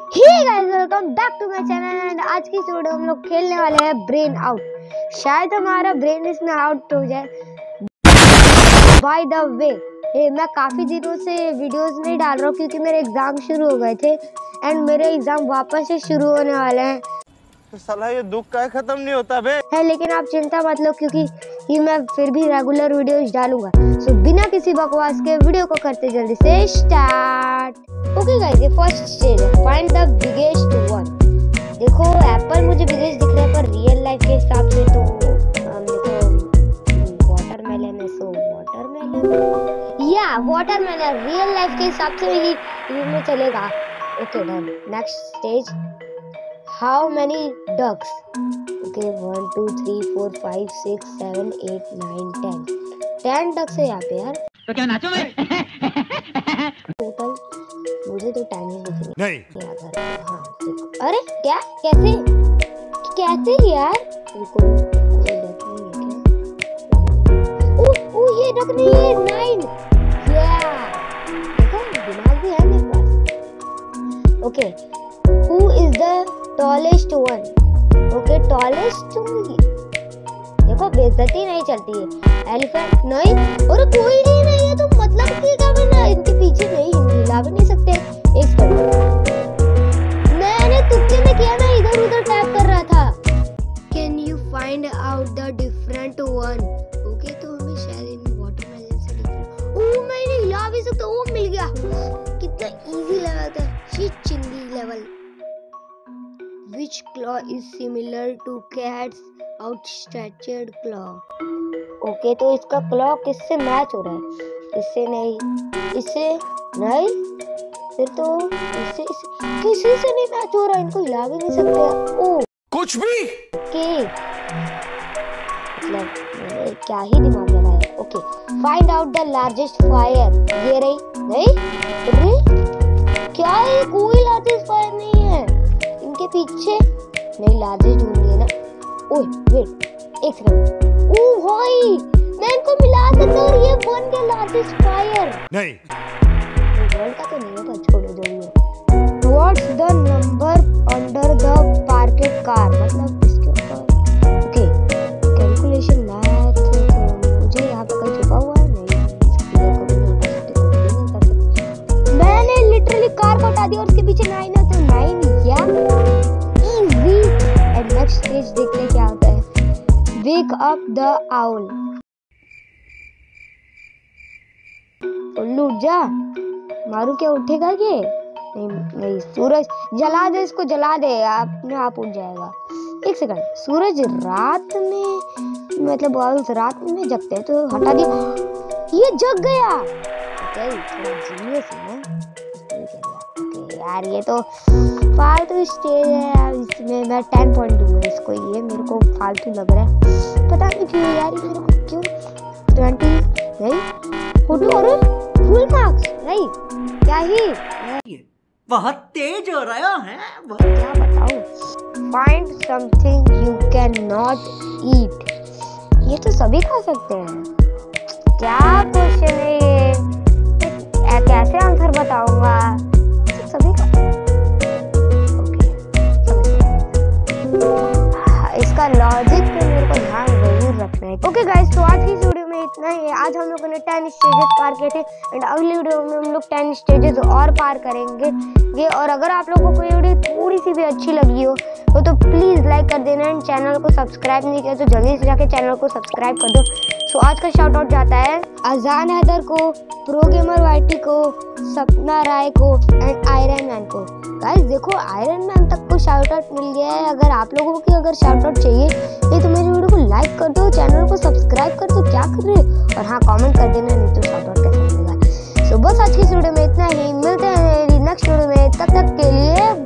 Welcome back to my channel and आज की video हम लोग खेलने वाले हैं ब्रेन आउट। शायद हमारा ब्रेन इसमें आउट हो जाए। बाय द वे मैं काफ़ी दिनों से वीडियोस नहीं डाल रहा हूँ क्योंकि मेरे एग्ज़ाम शुरू हो गए थे एंड मेरे एग्ज़ाम वापस से शुरू होने वाले हैं। तो साला ये दुख का ख़त्म नहीं होता बे है, लेकिन आप चिंता मत लो क्योंकि मैं फिर भी रेगुलर वीडियोस डालूंगा। सो बिना किसी बकवास के वीडियो को करते जल्दी से स्टार्ट। ओके गाइस, ये फर्स्ट स्टेज है फाइंड द बिगेस्ट वन। देखो एप्पल मुझे बिगेस्ट दिख रहा है पर रियल लाइफ के हिसाब से तो देखो वाटरमेलन है। सो वाटरमेलन या वाटरमेलन रियल लाइफ के हिसाब से ही चलेगा। Okay done. Next stage How many ducks? Okay, 1 2 3 4 5 6 7 8 9 10 ducks है यहाँ पे यार। तो क्या नाचो मैं? टोटल मुझे तो 10 ही दिख रही है। नहीं। हाँ अरे क्या कैसे कैसे यार? कोई डक नहीं है। ओह ओह ये डक नहीं है 9। देखो दिमाग भी है मेरे पास। Okay Who is the tallest one? Okay tallest देखो बेइज्जती नहीं चलती है। एलिफेंट नहीं और कोई नहीं नहीं है तो मतलब कि क्या बना इनके पीछे नहीं हिला भी नहीं सकते। एक सेकंड मैंने तुक्के में किया ना, इधर उधर टैप कर रहा था। Can you find out the different one? Okay तो हमें शायद इन वाटरमेलन से डिफरेंट ओ मैंने हिला भी सकता वो मिल गया। कितना इजी लगा था शिट चिंदी level. Which claw is similar to cat's outstretched claw? Okay, तो इसका claw किससे मैच हो रहा है? इससे नहीं, इससे नहीं, फिर तो इससे किसी से नहीं मैच हो रहा। इनको हिला भी नहीं सकते। ओ कुछ भी okay. मतलब क्या ही दिमाग लगाया। Okay, find out the largest fire. ये रही नहीं तो क्या है? कोई largest fire नहीं है के पीछे नहीं लाजे ढूंढिए ना। ओए वेट एक सेकंड। ओ भाई मैं इनको मिला सकता हूं। ये वन के लार्जेस्ट फायर नहीं वर्ल्ड का तो नहीं होगा, छोड़ो जो है। What's the number under the parked car? मतलब इसके ऊपर ओके कैलकुलेशन मैथ मुझे यहां पर कहीं छुपा हुआ है। नहीं मैंने लिटरली कार को हटा दिया और उसके पीछे 9 है तो 9 इजी। एंड नेक्स्ट स्टेज देखते हैं क्या होता है। Wake up the owl. उल्लू जा मारू क्या उठेगा ये? नहीं नहीं सूरज जला दे इसको, जला दे अपने आप उठ जाएगा। एक सेकंड सूरज रात में मतलब आउल्स रात में जगते हैं तो हटा दिया ये जग गया। यार ये तो फालतू स्टेज है, इसमें मैं 10 पॉइंट दूंगा इसको। ये मेरे को फालतू लग रहा है पता नहीं क्यों यार, मेरे को क्यों 20 नहीं फोटो और फुल मार्क्स नहीं। क्या ही बहुत तेज हो रहा है क्या बताऊं। Find something you can not eat. ये तो सभी खा सकते हैं। क्या क्वेश्चन है ये? तो कैसे आंसर बताऊंगा? इसका लॉजिक पे मेरे को ध्यान जरूर रखना है। ओके गाइस तो आज की वीडियो में इतना ही है। आज हम लोगों ने 10 स्टेजेस पार किए थे एंड अगली वीडियो में हम लोग 10 स्टेजेस और पार करेंगे। और अगर आप लोगों को ये वीडियो थोड़ी सी भी अच्छी लगी हो तो प्लीज़ लाइक कर देना एंड चैनल को सब्सक्राइब नहीं किया तो जल्दी से जाके चैनल को सब्सक्राइब कर दो। सो आज का शाउट आउट जाता है अजान हैदर को, प्रो गेमर वाइटी को, सपना राय को एंड आयरन मैन को। गाइस देखो आयरन मैन तक को शाउट आउट मिल गया है। अगर आप लोगों की अगर शाउट आउट चाहिए तो मेरी वीडियो को लाइक कर दो, चैनल को सब्सक्राइब कर दो। क्या कर रहे हो? और हाँ कॉमेंट कर देना नहीं तो शाउट आउट कैसे मिलेगा। सो बस आज की वीडियो में इतना ही। मिलते हैं नेक्स्ट वीडियो में, तब तक के लिए